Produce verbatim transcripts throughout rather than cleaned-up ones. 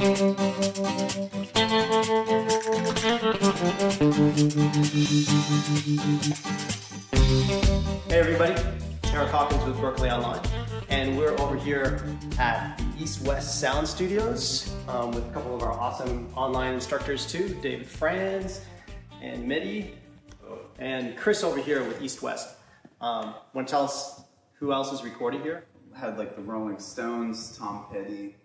Hey everybody, Eric Hawkins with Berklee Online, and we're over here at the East West Sound Studios um, with a couple of our awesome online instructors too, David Franz and Mitty, and Chris over here with East West. Um, want to tell us who else is recording here? I had like the Rolling Stones, Tom Petty,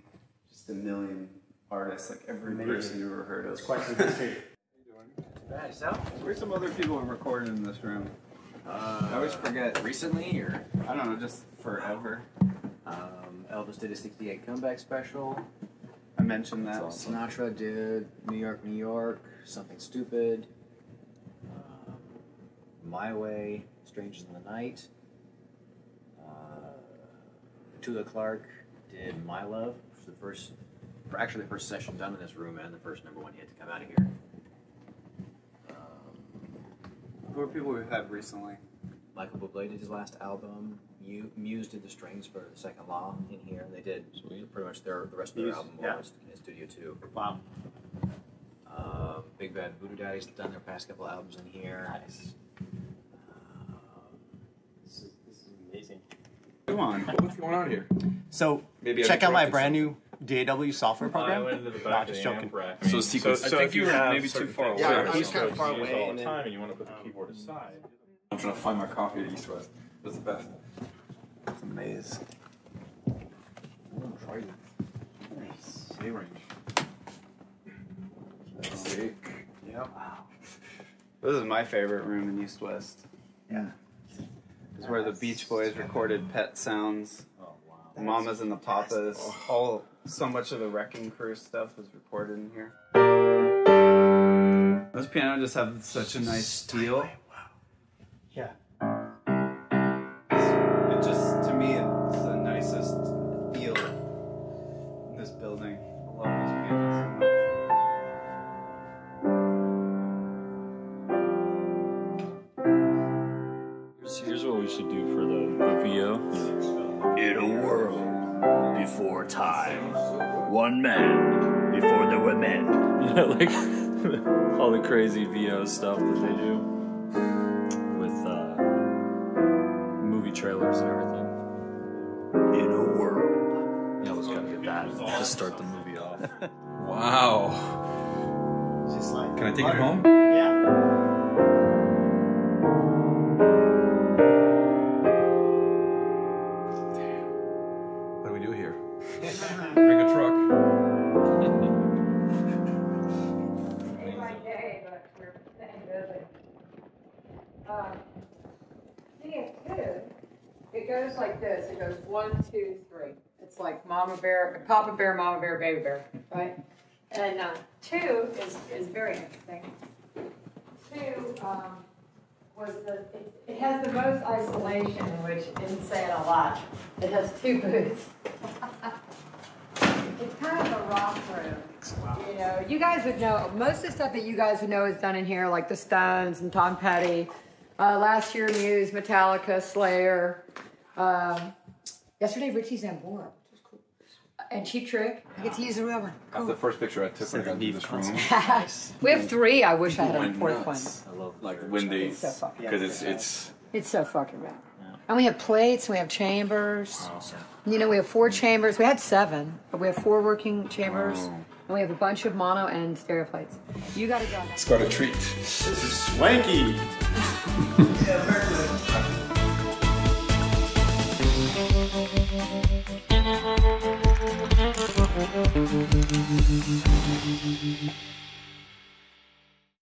just a million artists, like every Amazing. person you ever heard of. It's quite the history. How you doing? Where's some other people I'm recording in this room? Uh, I always forget. Recently, or I don't know, just forever. Um, Elvis did a sixty-eight comeback special. I mentioned that. Awesome. Sinatra did New York, New York, Something Stupid, uh, My Way, Strangers in the Night. Tula Clark did My Love, which was the first, actually the first session done in this room and the first number one hit to come out of here. Um, Who are people we've had recently? Michael Bublé did his last album. Muse did the strings for the second law in here. They did Sweet. pretty much their, the rest of their Muse, album yeah. was in Studio two. Wow. Um, Big Bad Voodoo Daddy's done their past couple albums in here. Nice. Um, this is, this is amazing. Come on, what's going on here? So, Maybe check out my brand new D A W software program. I went into the back of the amp rack. I mean, so, so, so I think you were maybe too far away. Yeah, I'm just kind of far away. All the time, and you want to put the um, keyboard aside. I'm trying to find my coffee at East West. That's the best. It's a maze. I'm going to try it. Nice. A range. Sick. Yep. Wow. This is my favorite room in East West. Yeah. Is where the Beach Boys recorded Pet Sounds, oh, wow. Mamas and the Papas, oh. all so much of the Wrecking Crew stuff was recorded in here. Those pianos just have such a nice steel. Wow. Yeah. It just, to me, it's the nicest feel in this building. I love those pianos so much. Should do for the, the V O. In a world before time, one man before there were men. You know, like all the crazy V O stuff that they do with uh, movie trailers and everything. In a world. Yeah, I was gonna get that to start the movie off. Wow. Just like, can I take it home? Yeah. It goes like this. It goes one, two, three. It's like Mama Bear, Papa Bear, Mama Bear, Baby Bear, right? And uh, two is, is very interesting. Two um, was the, it, it has the most isolation, which isn't saying a lot. It has two booths. It's kind of a rock room. Wow. You know, you guys would know, most of the stuff that you guys would know is done in here, like the Stones and Tom Petty. Uh, last year, Muse, Metallica, Slayer. Um, yesterday, Richie Zambora, which was cool. Uh, and Cheap Trick. I get to use the real one. Cool. That's the first picture I took when I got into this room. We have three. I wish I had a fourth one. I love like Wendy's because so it's it's it's so fucking rad. Yeah. And we have plates. We have chambers. Awesome. You know, we have four chambers. We had seven, but we have four working chambers. Wow. And we have a bunch of mono and stereo plates. You gotta go. It's got a treat. This is swanky. Yeah, very good.